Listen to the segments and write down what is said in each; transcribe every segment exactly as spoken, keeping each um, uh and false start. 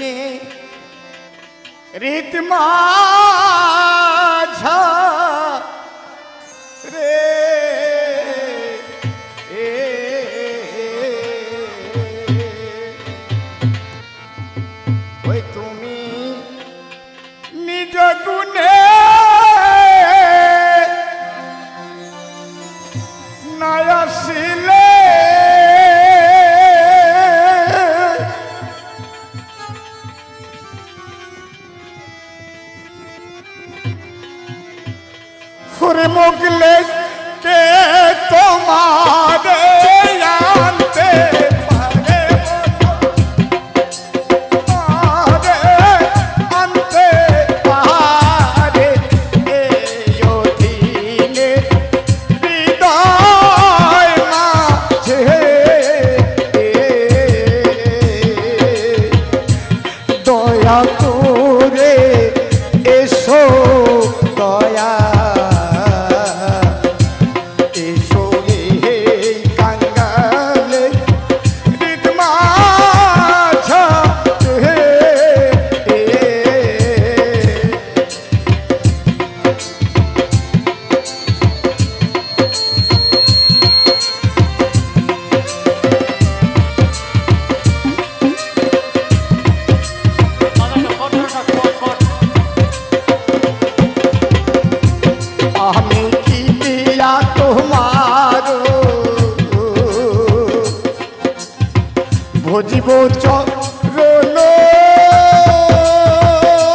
कृष्णे रीत माझा रे ओई तुमी निज गुणे नयसिले ফুরে মোগলে কে তোমারে আনতে জীব চরণ আমার সাধন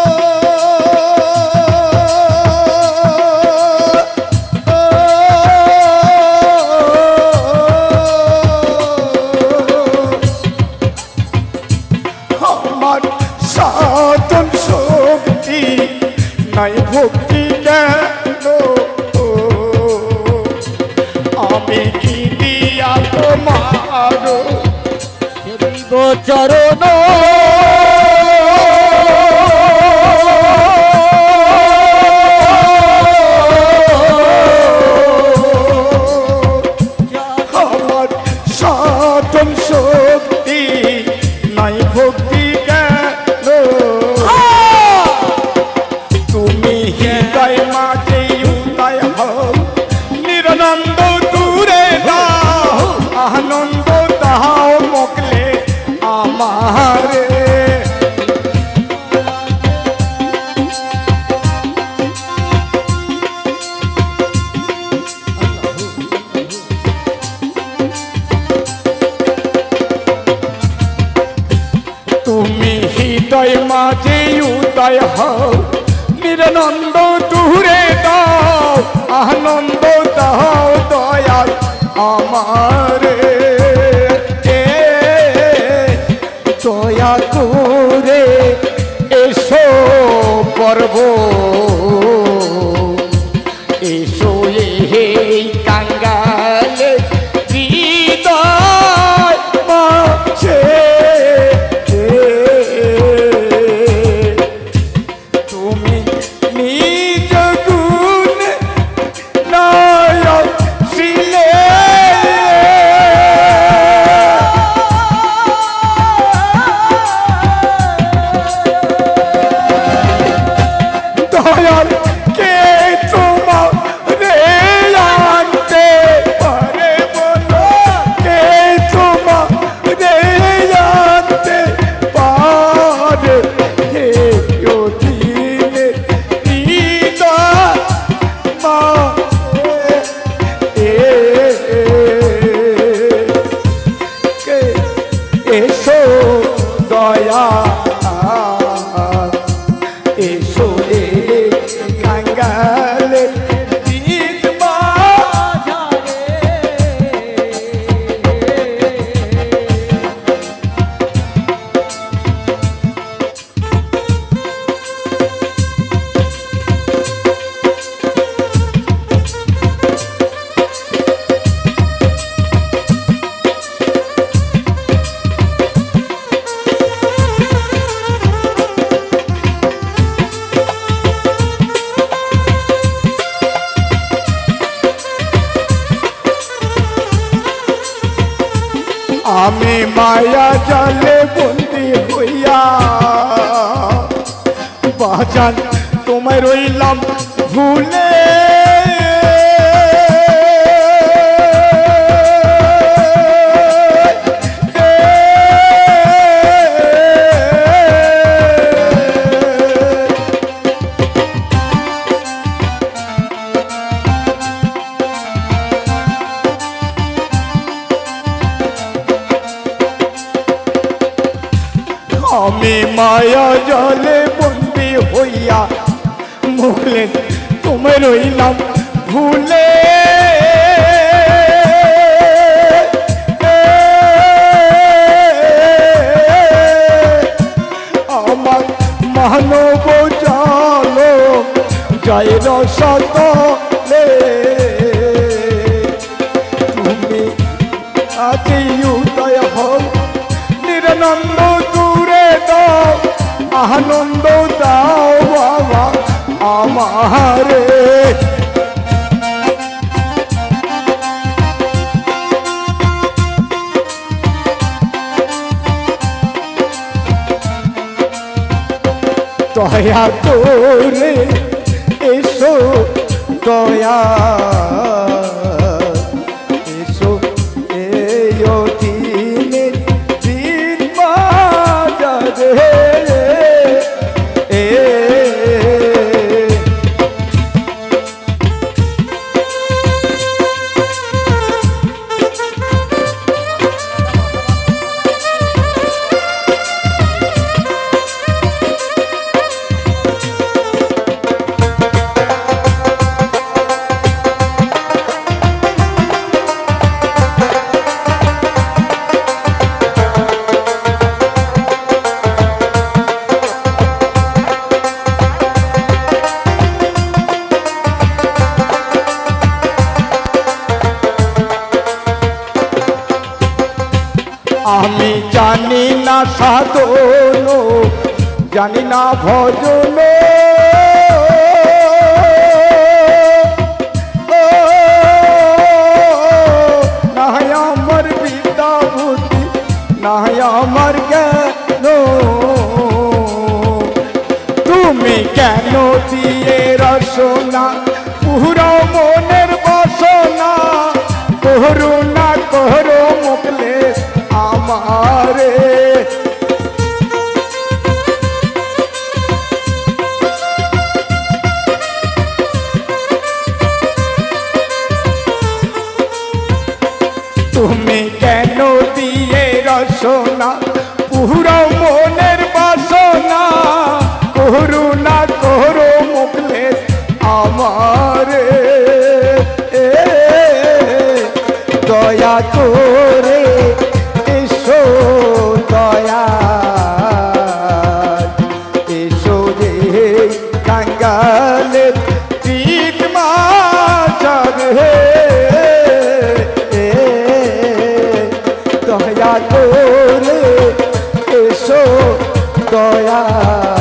শক্তি নাই ভক্তি কেন আমি কি দিয়া তোমার চরণ আমার সাধন শক্তি নাই ভক্তি কেন তুমি হৃদয় মাঝে উদয় হও নিরানন্দ দূরে দাও আনন্দ দাও মোকলে আমারে তুমি হৃদয় মাঝে উদয় হও নিরানন্দ দূরে দাও আনন্দ দাও দয়াল আমারে করে এসো পর্ব এসো হে কাঙ্গাল হৃদয় মাঝে তুমি নিজ গুণে নয়সিলে আমি মায়া জলে বন্দী হইয়া জান তোমায় রইলাম ভুলে, আমি মায়া জলে বন্দি হইয়া মুখলে তোমায় রইলাম ভুলে, আমার মানব জানো যায় রসতলে, তুমি আতি উদয় হও নিরানন্দ আনন্দ দাও বাবা আমারে, দয়া করে এসো দয়া এসো এও দিনে দিন বাজারে, আমি জানি না সাধন জানি না ভজন, নাহাই আমার বিদ্যা বুদ্ধি নাহাই আমার জ্ঞান, তুমি কেন দিয়ে রসনা পুরা মনের বাসনা, করো না করো মোকলে আমারে, তুমি কেন দিয়ে রসনা পুরা মনের বাসনা, করো না করো মোকলে আমারে, দয়া করে দয়া করে এসো দয়া।